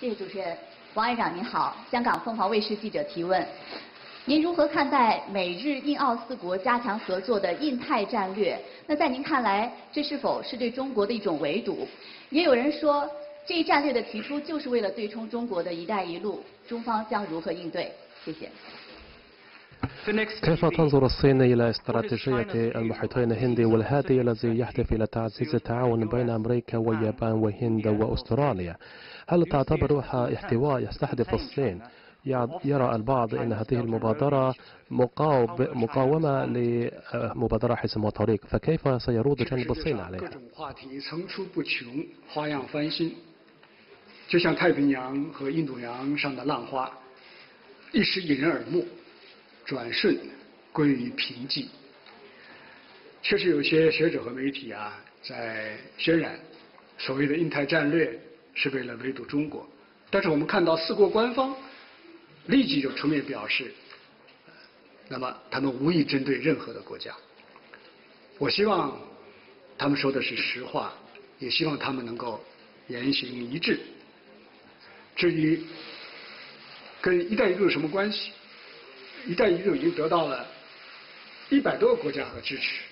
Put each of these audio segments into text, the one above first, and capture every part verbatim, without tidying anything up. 谢谢主持人，王院长您好，香港凤凰卫视记者提问：您如何看待美日印澳四国加强合作的印太战略？那在您看来，这是否是对中国的一种围堵？也有人说，这一战略的提出就是为了对冲中国的一带一路，中方将如何应对？谢谢。 كيف تنظر الصين إلى استراتيجية المحيطين الهندي والهادي الذي يهدف إلى تعزيز التعاون بين أمريكا واليابان والهند وأستراليا؟ هل تعتبرها احتواء يستهدف الصين؟ يرى البعض أن هذه المبادرة مقاومة لمبادرة حزم وطريق، فكيف سيرد جانب الصين عليها؟ 转瞬归于平静。确实有些学者和媒体啊，在渲染所谓的印太战略是为了围堵中国，但是我们看到四国官方立即就出面表示，那么他们无意针对任何的国家。我希望他们说的是实话，也希望他们能够言行一致。至于跟“一带一路”有什么关系？ 一带一路已经得到了一百多个国家和支持，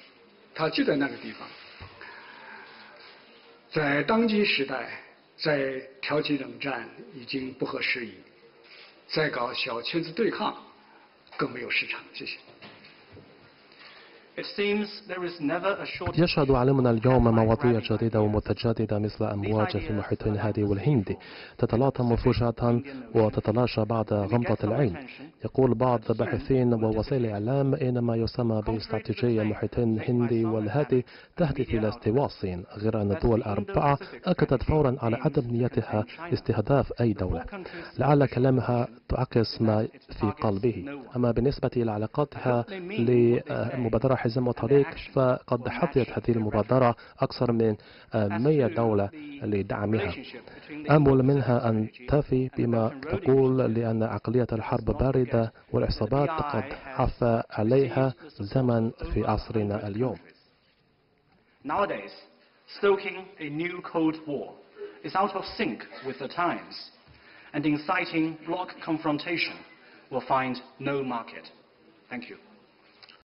它就在那个地方。在当今时代，在挑起冷战已经不合时宜，再搞小圈子对抗更没有市场。谢谢。 يشهد عالمنا اليوم مواضيع جديدة ومتجددة مثل أمواج في المحيطين الهادي والهندي تتلاطم فجأة وتتلاشى بعد غمضة العين. يقول بعض الباحثين ووسائل الإعلام إن ما يسمى باستراتيجية المحيطين الهندي والهادي تهدف إلى استواء الصين، غير أن الدول الأربعة أكدت فورا على عدم نيتها استهداف أي دولة. لعل كلامها تعكس ما في قلبه. أما بالنسبة إلى علاقاتها لمبادرة حزم وطريق فقد حظيت هذه المبادرة أكثر من مئة دولة لدعمها. أمل منها أن تفي بما تقول لأن عقلية الحرب باردة والعصابات قد حفى عليها زمن في عصرنا اليوم. Nowadays, stoking a new Cold War is out of sync with the times, and inciting bloc confrontation will find no market. Thank you.